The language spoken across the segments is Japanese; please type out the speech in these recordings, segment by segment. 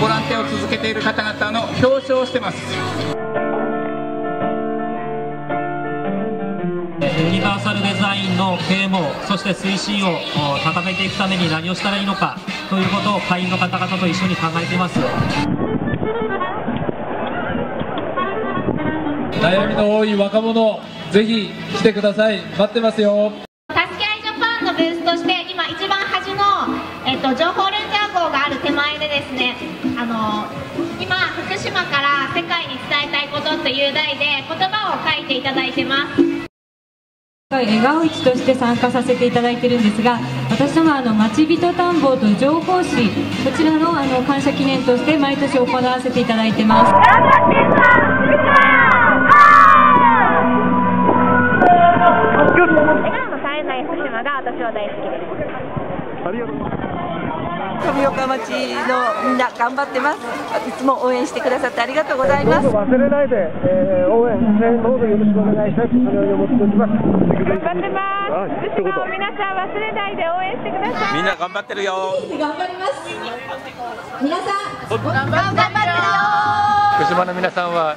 ボランティアを続けている方々の表彰をしてます。ユニバーサルデザインの啓蒙、そして推進を高めていくために何をしたらいいのかということを会員の方々と一緒に考えています。悩みの多い若者、ぜひ来てください。待ってますよ。助け合いジャパンのブースとして今一番端の、情報レンジャー号がある手前でですね、今福島から世界に伝えたいことという題で言葉を書いていただいてます。笑顔市として参加させていただいているんですが、私ども町人探訪と情報誌、こちらの感謝記念として毎年行わせていただいてます。笑顔の絶えない福島が私は大好きです。ありがとうございます。富岡町のみんな頑張ってます。いつも応援してくださってありがとうございます。忘れないで、応援どうぞよろしくお願いしたいと思っております。頑張ってます。福島を皆さん忘れないで応援してください。みんな頑張ってるよ。頑張ります。皆さん頑張ってるよ。福島の皆さんは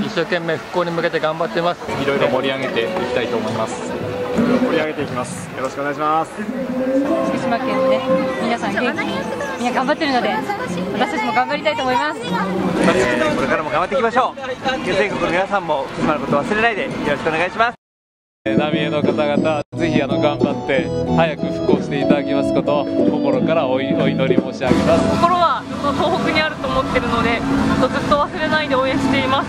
一生懸命復興に向けて頑張ってます。いろいろ盛り上げていきたいと思います。盛り上げていきます。よろしくお願いします。福島県のね、皆さん元気に、みんな頑張ってるので、私たちも頑張りたいと思います。これからも頑張っていきましょう。全国の皆さんも福島のこと忘れないで、よろしくお願いします。浪江の方々、ぜひ頑張って早く復興していただきますことを心からお祈り申し上げます。心は東北にあると思ってるので、ずっと忘れないで応援しています。